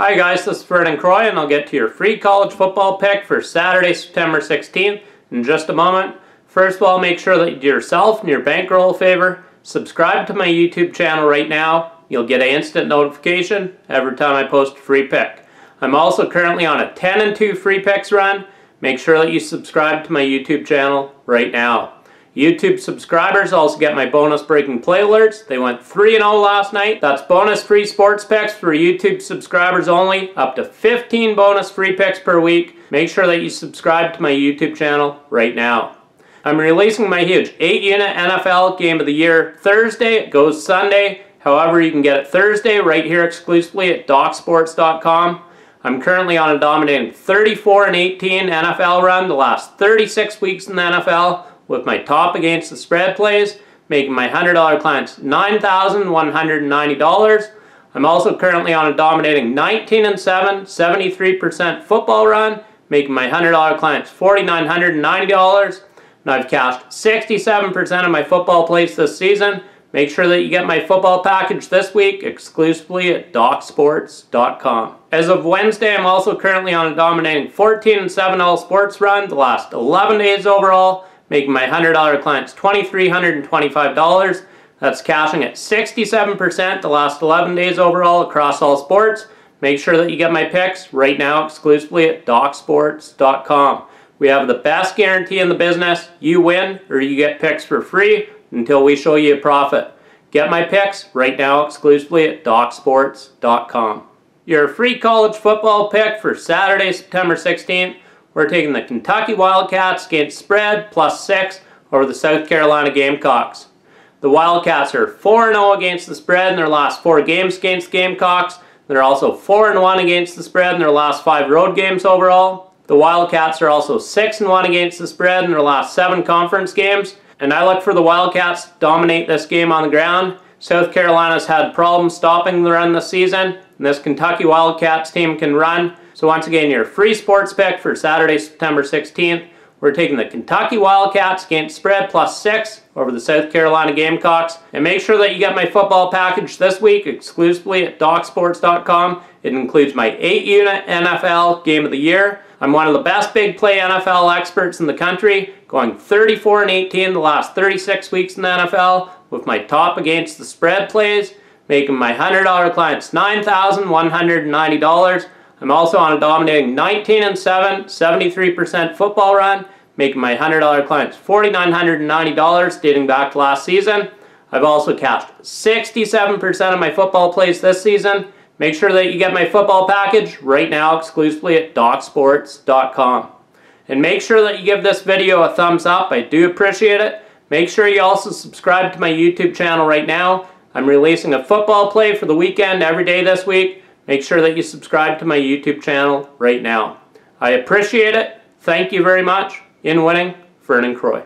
Hi guys, this is Vernon Croy and I'll get to your free college football pick for Saturday, September 16th in just a moment. First of all, make sure that you do yourself and your bankroll a favor. Subscribe to my YouTube channel right now. You'll get an instant notification every time I post a free pick. I'm also currently on a 10-2 free picks run. Make sure that you subscribe to my YouTube channel right now. YouTube subscribers also get my bonus breaking play alerts. They went 3-0 last night. That's bonus free sports picks for YouTube subscribers only. Up to 15 bonus free picks per week. Make sure that you subscribe to my YouTube channel right now. I'm releasing my huge 8-unit NFL Game of the Year Thursday. It goes Sunday. However, you can get it Thursday right here exclusively at DocSports.com. I'm currently on a dominating 34-18 NFL run the last 36 weeks in the NFL. With my top against the spread plays, making my $100 clients $9,190. I'm also currently on a dominating 19-7, 73% football run, making my $100 clients $4,990. And I've cashed 67% of my football plays this season. Make sure that you get my football package this week exclusively at DocSports.com. As of Wednesday, I'm also currently on a dominating 14-7 all sports run the last 11 days overall, making my $100 clients $2,325. That's cashing at 67% the last 11 days overall across all sports. Make sure that you get my picks right now exclusively at DocSports.com. We have the best guarantee in the business. You win or you get picks for free until we show you a profit. Get my picks right now exclusively at DocSports.com. Your free college football pick for Saturday, September 16th. We're taking the Kentucky Wildcats against spread +6 over the South Carolina Gamecocks. The Wildcats are 4-0 against the spread in their last 4 games against the Gamecocks. They're also 4-1 against the spread in their last 5 road games overall. The Wildcats are also 6-1 against the spread in their last 7 conference games. And I look for the Wildcats to dominate this game on the ground. South Carolina's had problems stopping the run this season, and this Kentucky Wildcats team can run. So once again, your free sports pick for Saturday, September 16th. We're taking the Kentucky Wildcats against spread +6 over the South Carolina Gamecocks. And make sure that you get my football package this week exclusively at DocSports.com. It includes my 8-unit NFL Game of the Year. I'm one of the best big play NFL experts in the country, going 34-18 the last 36 weeks in the NFL with my top against the spread plays, making my $100 clients $9,190. I'm also on a dominating 19-7, 73% football run, making my $100 clients $4,990 dating back to last season. I've also cashed 67% of my football plays this season. Make sure that you get my football package right now exclusively at DocSports.com. And make sure that you give this video a thumbs up. I do appreciate it. Make sure you also subscribe to my YouTube channel right now. I'm releasing a football play for the weekend every day this week. Make sure that you subscribe to my YouTube channel right now. I appreciate it. Thank you very much. In winning, Vernon Croy.